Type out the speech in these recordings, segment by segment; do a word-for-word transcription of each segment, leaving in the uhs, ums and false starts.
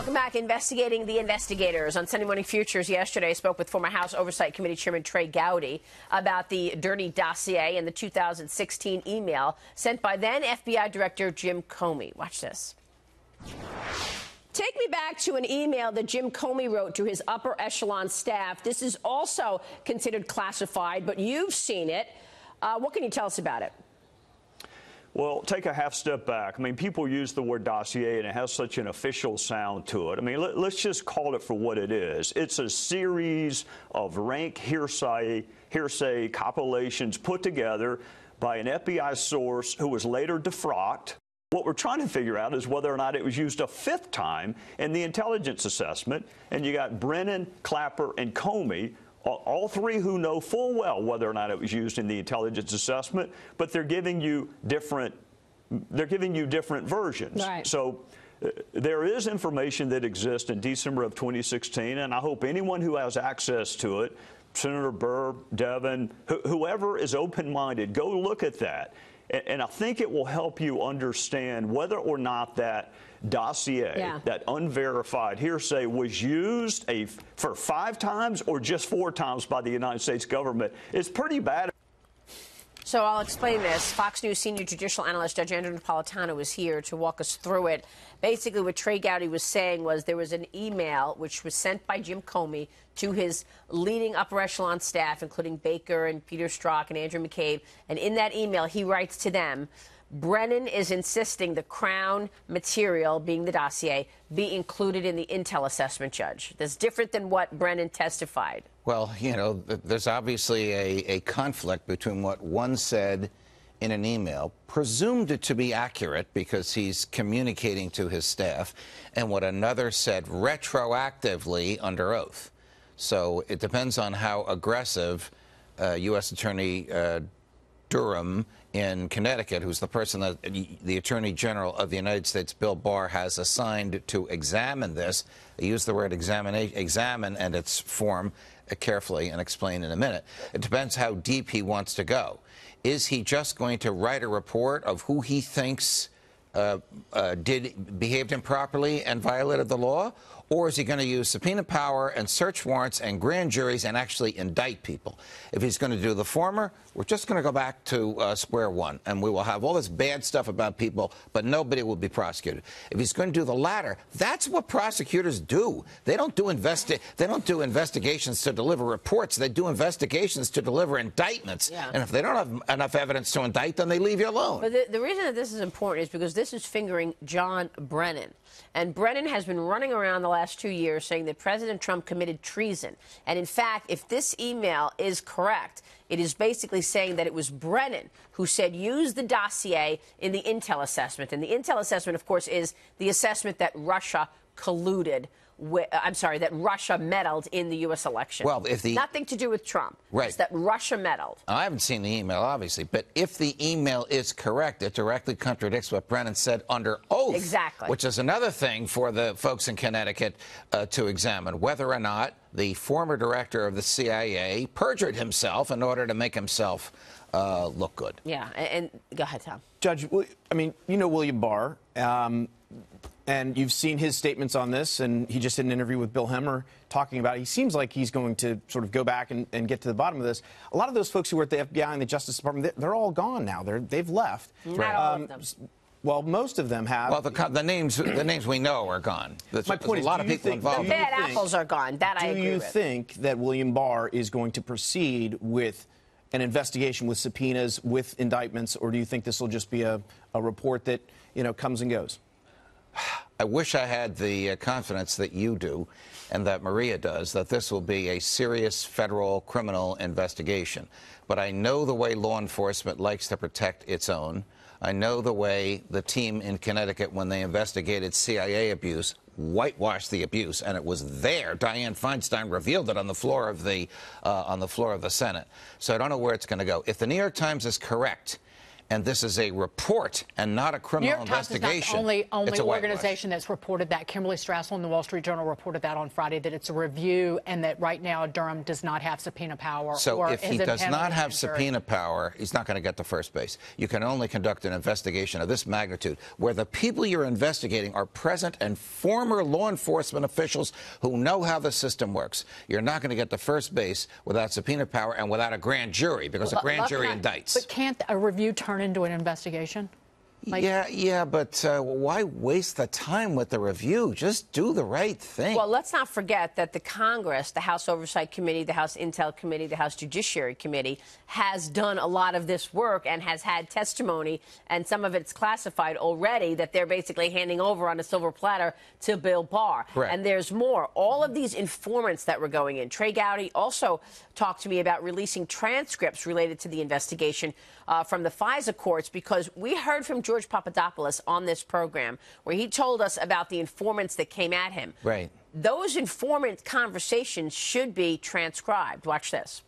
Welcome back. Investigating the investigators. On Sunday Morning Futures yesterday, I spoke with former House Oversight Committee Chairman Trey Gowdy about the dirty dossier and the two thousand sixteen email sent by then F B I Director Jim Comey. Watch this. Take me back to an email that Jim Comey wrote to his upper echelon staff. This is also considered classified, but you've seen it. Uh, what can you tell us about it? Well, take a half step back. I mean, people use the word dossier, and it has such an official sound to it. I mean, let, let's just call it for what it is. It's a series of rank hearsay, hearsay compilations put together by an F B I source who was later defrocked. What we're trying to figure out is whether or not it was used a fifth time in the intelligence assessment. And you got Brennan, Clapper, and Comey, all three who know full well whether or not it was used in the intelligence assessment, but they're giving you different, they're giving you different versions. Right. So uh, there is information that exists in December of twenty sixteen, and I hope anyone who has access to it, Senator Burr, Devin, wh whoever is open-minded, go look at that. And, and I think it will help you understand whether or not that dossier, yeah. that unverified hearsay, was used a, for five times or just four times by the United States government. It's pretty bad. So I'll explain this. Fox News senior judicial analyst Judge Andrew Napolitano was here to walk us through it. Basically, what Trey Gowdy was saying was there was an email which was sent by Jim Comey to his leading upper echelon staff, including Baker and Peter Strzok and Andrew McCabe. And in that email, he writes to them, Brennan is insisting the Crown material, being the dossier, be included in the intel assessment, Judge. That's different than what Brennan testified. Well, you know, there's obviously a, a conflict between what one said in an email, presumed it to be accurate because he's communicating to his staff, and what another said retroactively under oath. So it depends on how aggressive uh, U S Attorney uh, Durham in Connecticut, who's the person that the Attorney General of the United States, Bill Barr, has assigned to examine this. I use the word examine, examine and its form carefully and explain in a minute. It depends how deep he wants to go. Is he just going to write a report of who he thinks uh, uh, did behaved improperly and violated the law? Or is he going to use subpoena power and search warrants and grand juries and actually indict people? If he's going to do the former, we're just going to go back to uh, square one, and we will have all this bad stuff about people, but nobody will be prosecuted. If he's going to do the latter, that's what prosecutors do. They don't do investi they don't do investigations to deliver reports. They do investigations to deliver indictments. Yeah. And if they don't have enough evidence to indict them, they leave you alone. But the, the reason that this is important is because this is fingering John Brennan, and Brennan has been running around the last last two years saying that President Trump committed treason. And in fact, if this email is correct, it is basically saying that it was Brennan who said use the dossier in the intel assessment. And the intel assessment, of course, is the assessment that Russia colluded with, I'm sorry, that Russia meddled in the U S election. Well, if the nothing to do with Trump, right? It's that Russia meddled. I haven't seen the email, obviously, but if the email is correct, it directly contradicts what Brennan said under oath. Exactly, which is another thing for the folks in Connecticut uh, to examine whether or not the former director of the C I A perjured himself in order to make himself uh, look good. Yeah, and, and go ahead, Tom. Judge, I mean, you know William Barr. Um, And you've seen his statements on this, and he just did an interview with Bill Hemmer talking about it. He seems like he's going to sort of go back and, and get to the bottom of this. A lot of those folks who were at the F B I and the Justice Department, they're all gone now. They're, they've left. Not all um, of them. Well, most of them have. Well, the, the names the names we know are gone. That's, My point is, a lot of people think, involved. The bad think, apples are gone. That I agree with. Do you think that William Barr is going to proceed with an investigation, with subpoenas, with indictments, or do you think this will just be a, a report that, you know, comes and goes? I wish I had the confidence that you do and that Maria does, that this will be a serious federal criminal investigation. But I know the way law enforcement likes to protect its own. I know the way the team in Connecticut, when they investigated C I A abuse, whitewashed the abuse, and it was there. Dianne Feinstein revealed it on the floor of the, uh, on the floor of the Senate. So I don't know where it's going to go. If the New York Times is correct, and this is a report and not a criminal New York Times investigation. Is not the only, only organization that's reported that. Kimberly Strassel in the Wall Street Journal reported that on Friday, that it's a review and that right now Durham does not have subpoena power. So or if he does not have subpoena power, he's not going to get to first base. You can only conduct an investigation of this magnitude where the people you're investigating are present and former law enforcement officials who know how the system works. You're not going to get to first base without subpoena power and without a grand jury, because well, a grand jury not, indicts. But can't a review turn into an investigation? Like, yeah, yeah, but uh, why waste the time with the review? Just do the right thing. Well, let's not forget that the Congress, the House Oversight Committee, the House Intel Committee, the House Judiciary Committee has done a lot of this work and has had testimony, and some of it's classified already, that they're basically handing over on a silver platter to Bill Barr. Correct. And there's more. All of these informants that were going in. Trey Gowdy also talked to me about releasing transcripts related to the investigation uh, from the FISA courts, because we heard from George Papadopoulos on this program, where he told us about the informants that came at him. Right. Those informant conversations should be transcribed. Watch this.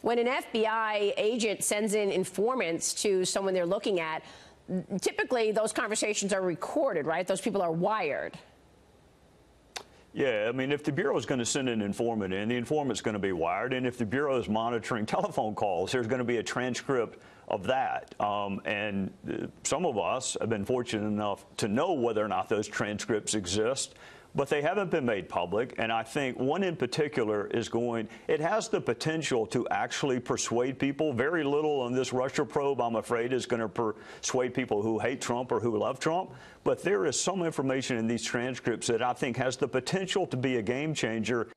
When an F B I agent sends in informants to someone they're looking at, typically those conversations are recorded, right? Those people are wired. Yeah, I mean, if the Bureau is going to send an informant in, the informant's going to be wired. And if the Bureau is monitoring telephone calls, there's going to be a transcript of that. Um, and uh, some of us have been fortunate enough to know whether or not those transcripts exist, but they haven't been made public. And I think one in particular is going, it has the potential to actually persuade people. Very little on this Russia probe, I'm afraid, is going to persuade people who hate Trump or who love Trump. But there is some information in these transcripts that I think has the potential to be a game changer.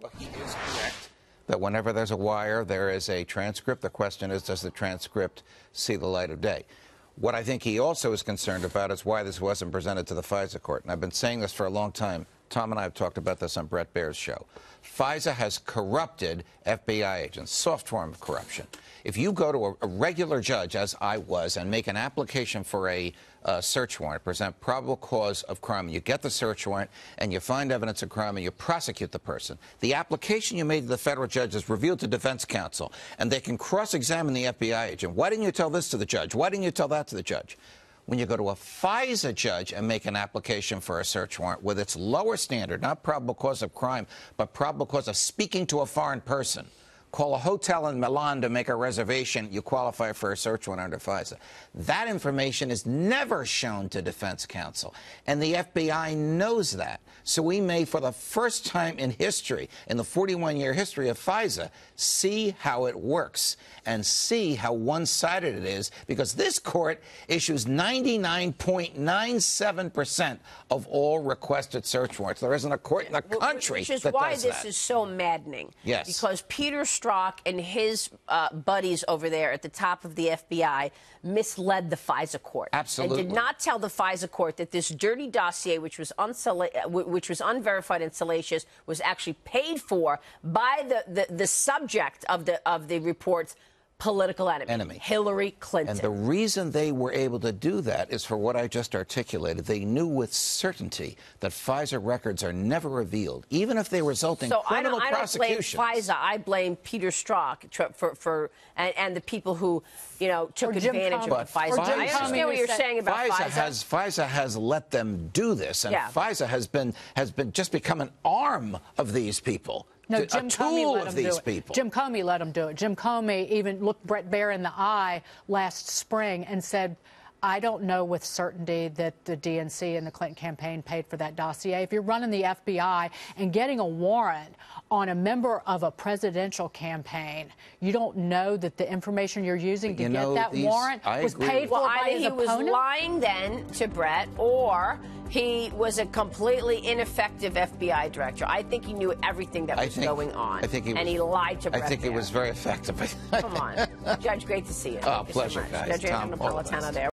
Well, he is correct that whenever there's a wire, there is a transcript. The question is, does the transcript see the light of day? What I think he also is concerned about is why this wasn't presented to the FISA court. And I've been saying this for a long time. Tom and I have talked about this on Brett Baier's show. FISA has corrupted F B I agents, soft form of corruption. If you go to a, a regular judge, as I was, and make an application for a uh, search warrant, present probable cause of crime, and you get the search warrant, and you find evidence of crime, and you prosecute the person, the application you made to the federal judge is revealed to defense counsel, and they can cross-examine the F B I agent. Why didn't you tell this to the judge? Why didn't you tell that to the judge? When you go to a FISA judge and make an application for a search warrant with its lower standard, not probable cause of crime, but probable cause of speaking to a foreign person, call a hotel in Milan to make a reservation, you qualify for a search warrant under FISA. That information is never shown to defense counsel, and the F B I knows that. So we may, for the first time in history, in the forty-one year history of FISA, see how it works and see how one-sided it is, because this court issues ninety-nine point nine seven percent of all requested search warrants. There isn't a court in the country Which is that why does this that. is so maddening. Yes. Because Peter Strzok and his uh, buddies over there at the top of the F B I misled the FISA court. Absolutely. And did not tell the FISA court that this dirty dossier, which was which was unverified and salacious, was actually paid for by the, the, the subject of the, of the report's political enemy, enemy, Hillary Clinton. And the reason they were able to do that is for what I just articulated. They knew with certainty that FISA records are never revealed, even if they result in so criminal I don't, I prosecutions. I don't blame FISA. I blame Peter Strzok for, for and, and the people who, you know, took advantage of FISA. FISA. I understand what you're saying about FISA. FISA has, FISA has let them do this, and yeah. FISA has been has been just become an arm of these people. No, Jim Comey let him do it. Jim Comey let him do it. Jim Comey even looked Brett Baier in the eye last spring and said, I don't know with certainty that the D N C and the Clinton campaign paid for that dossier. If you're running the F B I and getting a warrant on a member of a presidential campaign, you don't know that the information you're using to you get know, that these, warrant I was agree. paid well, for by his opponent? Well, either he was lying then to Brett, or he was a completely ineffective F B I director. I think he knew everything that was think, going on, I think he was, and he lied to Brett. I think it was very effective. Come on. Judge, great to see you. Oh, Thank pleasure, you so guys. Judge Andrew Napolitano there.